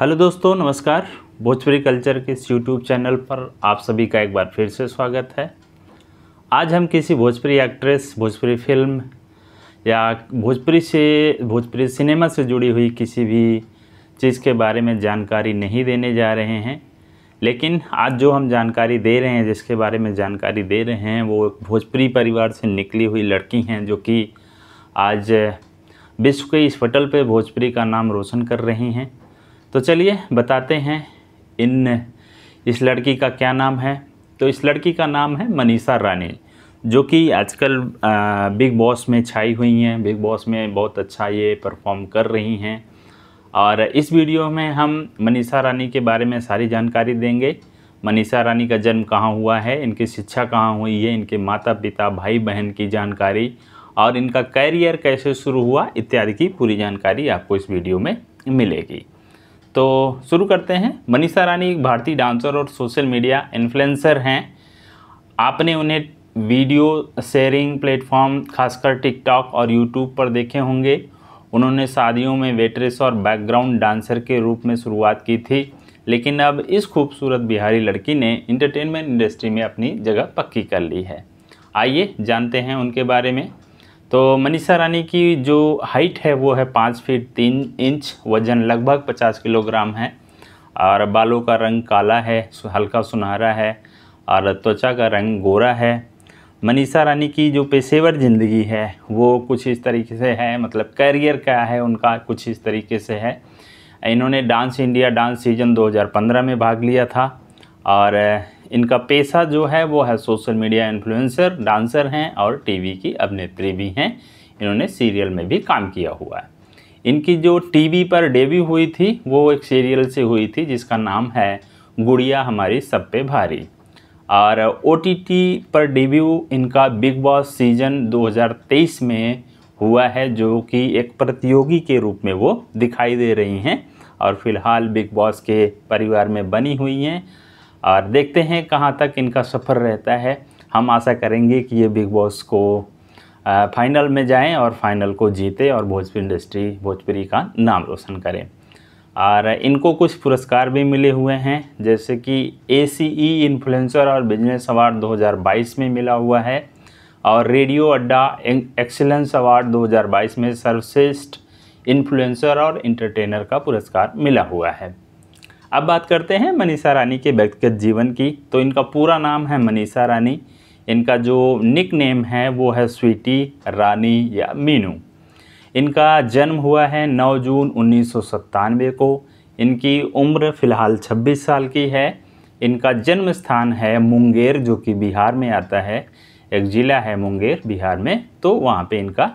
Hello दोस्तों, नमस्कार। Bhojpuri culture के इस यूट्यूब चैनल पर आप सभी का एक बार फिर से स्वागत है। आज हम किसी भोजपुरी एक्ट्रेस, भोजपुरी फिल्म या भोजपुरी सिनेमा से जुड़ी हुई किसी भी चीज़ के बारे में जानकारी नहीं देने जा रहे हैं, लेकिन आज जो हम जानकारी दे रहे हैं, जिसके बारे में जानकारी दे रहे हैं, वो भोजपुरी परिवार से निकली हुई लड़की हैं जो कि आज विश्व के इस पटल पर भोजपुरी का नाम रोशन कर रही हैं। तो चलिए बताते हैं इस लड़की का क्या नाम है। तो इस लड़की का नाम है मनीषा रानी, जो कि आजकल बिग बॉस में छाई हुई हैं। बिग बॉस में बहुत अच्छा ये परफॉर्म कर रही हैं और इस वीडियो में हम मनीषा रानी के बारे में सारी जानकारी देंगे। मनीषा रानी का जन्म कहाँ हुआ है, इनकी शिक्षा कहाँ हुई है, इनके माता पिता, भाई बहन की जानकारी और इनका कैरियर कैसे शुरू हुआ इत्यादि की पूरी जानकारी आपको इस वीडियो में मिलेगी। तो शुरू करते हैं। मनीषा रानी एक भारतीय डांसर और सोशल मीडिया इन्फ्लुएंसर हैं। आपने उन्हें वीडियो शेयरिंग प्लेटफॉर्म खासकर टिकटॉक और यूट्यूब पर देखे होंगे। उन्होंने शादियों में वेट्रेस और बैकग्राउंड डांसर के रूप में शुरुआत की थी, लेकिन अब इस खूबसूरत बिहारी लड़की ने एंटरटेनमेंट इंडस्ट्री में अपनी जगह पक्की कर ली है। आइए जानते हैं उनके बारे में। तो मनीषा रानी की जो हाइट है वो है 5 फीट 3 इंच, वज़न लगभग 50 किलोग्राम है और बालों का रंग काला है, हल्का सुनहरा है और त्वचा का रंग गोरा है। मनीषा रानी की जो पेशेवर ज़िंदगी है वो कुछ इस तरीके से है, मतलब कैरियर क्या है उनका कुछ इस तरीके से है। इन्होंने डांस इंडिया डांस सीजन 2015 में भाग लिया था और इनका पेशा जो है वो है सोशल मीडिया इन्फ्लुएंसर, डांसर हैं और टीवी की अभिनेत्री भी हैं। इन्होंने सीरियल में भी काम किया हुआ है। इनकी जो टीवी पर डेब्यू हुई थी वो एक सीरियल से हुई थी जिसका नाम है गुड़िया हमारी सब पे भारी। और ओटीटी पर डेब्यू इनका बिग बॉस सीजन 2023 में हुआ है, जो कि एक प्रतियोगी के रूप में वो दिखाई दे रही हैं और फिलहाल बिग बॉस के परिवार में बनी हुई हैं। और देखते हैं कहाँ तक इनका सफ़र रहता है। हम आशा करेंगे कि ये बिग बॉस को फाइनल में जाएं और फाइनल को जीते और भोजपुरी इंडस्ट्री, भोजपुरी का नाम रोशन करें। और इनको कुछ पुरस्कार भी मिले हुए हैं, जैसे कि ACE इन्फ्लुएंसर और बिजनेस अवार्ड 2022 में मिला हुआ है और रेडियो अड्डा एक्सीलेंस अवार्ड 2022 में सर्वश्रेष्ठ इन्फ्लुएंसर और एंटरटेनर का पुरस्कार मिला हुआ है। अब बात करते हैं मनीषा रानी के व्यक्तिगत जीवन की। तो इनका पूरा नाम है मनीषा रानी। इनका जो निक नेम है वो है स्वीटी, रानी या मीनू। इनका जन्म हुआ है 9 जून 1997 को। इनकी उम्र फ़िलहाल 26 साल की है। इनका जन्म स्थान है मुंगेर, जो कि बिहार में आता है। एक ज़िला है मुंगेर बिहार में, तो वहाँ पे इनका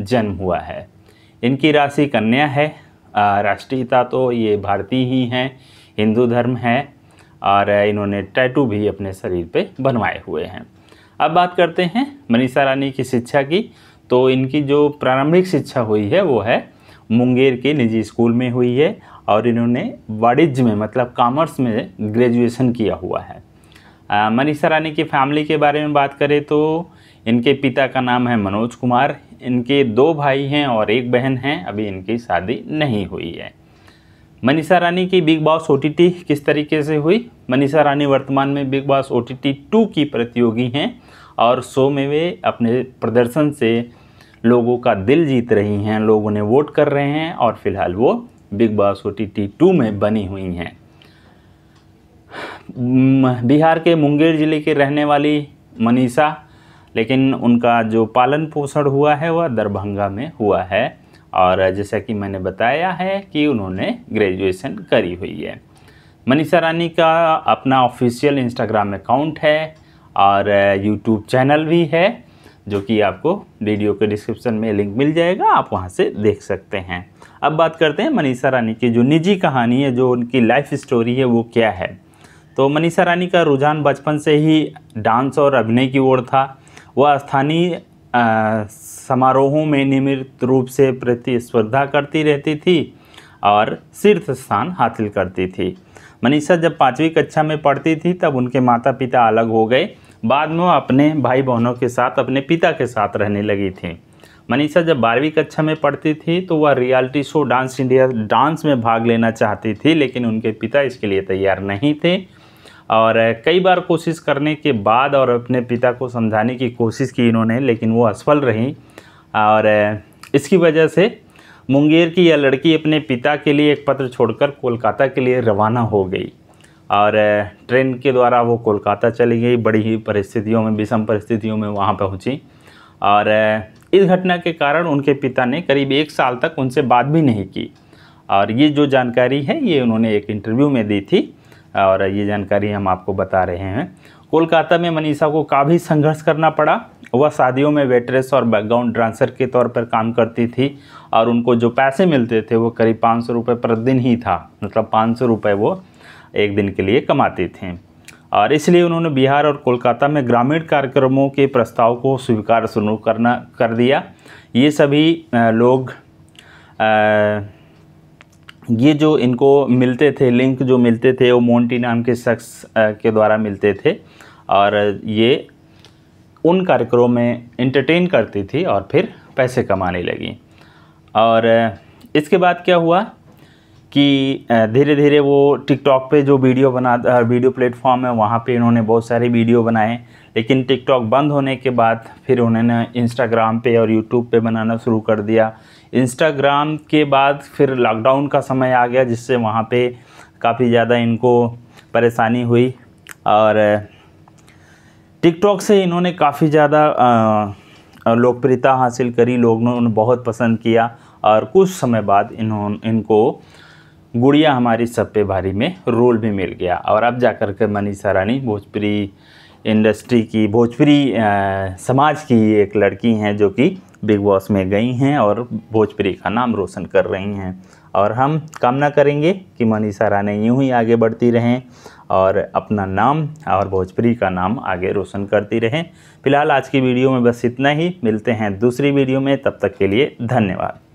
जन्म हुआ है। इनकी राशि कन्या है। राष्ट्रीयता तो ये भारतीय ही हैं, हिंदू धर्म है और इन्होंने टैटू भी अपने शरीर पे बनवाए हुए हैं। अब बात करते हैं मनीषा रानी की शिक्षा की। तो इनकी जो प्रारंभिक शिक्षा हुई है वो है मुंगेर के निजी स्कूल में हुई है और इन्होंने वाणिज्य में, मतलब कॉमर्स में ग्रेजुएशन किया हुआ है। मनीषा रानी की फैमिली के बारे में बात करें तो इनके पिता का नाम है मनोज कुमार। इनके 2 भाई हैं और 1 बहन हैं। अभी इनकी शादी नहीं हुई है। मनीषा रानी की बिग बॉस OTT किस तरीके से हुई? मनीषा रानी वर्तमान में बिग बॉस OTT 2 की प्रतियोगी हैं और शो में वे अपने प्रदर्शन से लोगों का दिल जीत रही हैं, लोग उन्हें वोट कर रहे हैं और फिलहाल वो बिग बॉस OTT 2 में बनी हुई हैं। बिहार के मुंगेर ज़िले के रहने वाली मनीषा, लेकिन उनका जो पालन पोषण हुआ है वह दरभंगा में हुआ है और जैसा कि मैंने बताया है कि उन्होंने ग्रेजुएशन करी हुई है। मनीषा रानी का अपना ऑफिशियल इंस्टाग्राम अकाउंट है और यूट्यूब चैनल भी है, जो कि आपको वीडियो के डिस्क्रिप्शन में लिंक मिल जाएगा, आप वहां से देख सकते हैं। अब बात करते हैं मनीषा रानी की जो निजी कहानी है, जो उनकी लाइफ स्टोरी है वो क्या है। तो मनीषा रानी का रुझान बचपन से ही डांस और अभिनय की ओर था। वह स्थानीय समारोहों में नियमित रूप से प्रतिस्पर्धा करती रहती थी और शीर्ष स्थान हासिल करती थी। मनीषा जब 5वीं कक्षा में पढ़ती थी तब उनके माता पिता अलग हो गए। बाद में वह अपने भाई बहनों के साथ, अपने पिता के साथ रहने लगी थी। मनीषा जब 12वीं कक्षा में पढ़ती थी तो वह reality show dance India dance में भाग लेना चाहती थी, लेकिन उनके पिता इसके लिए तैयार नहीं थे। और कई बार कोशिश करने के बाद और अपने पिता को समझाने की कोशिश की इन्होंने, लेकिन वो असफल रहीं। और इसकी वजह से मुंगेर की यह लड़की अपने पिता के लिए एक पत्र छोड़कर कोलकाता के लिए रवाना हो गई और ट्रेन के द्वारा वो कोलकाता चली गई। बड़ी ही परिस्थितियों में, विषम परिस्थितियों में वहाँ पहुँची और इस घटना के कारण उनके पिता ने करीब 1 साल तक उनसे बात भी नहीं की। और ये जो जानकारी है ये उन्होंने एक इंटरव्यू में दी थी और ये जानकारी हम आपको बता रहे हैं। कोलकाता में मनीषा को काफ़ी संघर्ष करना पड़ा। वह शादियों में वेट्रेस और बैकग्राउंड डांसर के तौर पर काम करती थी और उनको जो पैसे मिलते थे वो करीब 500 रुपये प्रतिदिन ही था, मतलब 500 रुपये वो एक दिन के लिए कमाती थी। और इसलिए उन्होंने बिहार और कोलकाता में ग्रामीण कार्यक्रमों के प्रस्ताव को स्वीकार शुरू कर दिया। ये सभी लोग ये जो इनको मिलते थे, लिंक जो मिलते थे, वो मोंटी नाम के शख्स के द्वारा मिलते थे और ये उन कार्यक्रमों में एंटरटेन करती थी और फिर पैसे कमाने लगी। और इसके बाद क्या हुआ कि धीरे धीरे वो टिकटॉक पे जो वीडियो प्लेटफॉर्म है वहाँ पे इन्होंने बहुत सारे वीडियो बनाए, लेकिन टिकटॉक बंद होने के बाद फिर उन्होंने इंस्टाग्राम पे और यूट्यूब पे बनाना शुरू कर दिया। इंस्टाग्राम के बाद फिर लॉकडाउन का समय आ गया जिससे वहाँ पे काफ़ी ज़्यादा इनको परेशानी हुई और टिकटॉक से इन्होंने काफ़ी ज़्यादा लोकप्रियता हासिल करी, लोगों ने बहुत पसंद किया। और कुछ समय बाद इनको गुड़िया हमारी सब पे भारी में रोल भी मिल गया और अब जाकर के मनीषा रानी भोजपुरी इंडस्ट्री की, भोजपुरी समाज की एक लड़की हैं जो कि बिग बॉस में गई हैं और भोजपुरी का नाम रोशन कर रही हैं। और हम कामना करेंगे कि मनीषा रानी यूं ही आगे बढ़ती रहें और अपना नाम और भोजपुरी का नाम आगे रोशन करती रहें। फ़िलहाल आज की वीडियो में बस इतना ही, मिलते हैं दूसरी वीडियो में, तब तक के लिए धन्यवाद।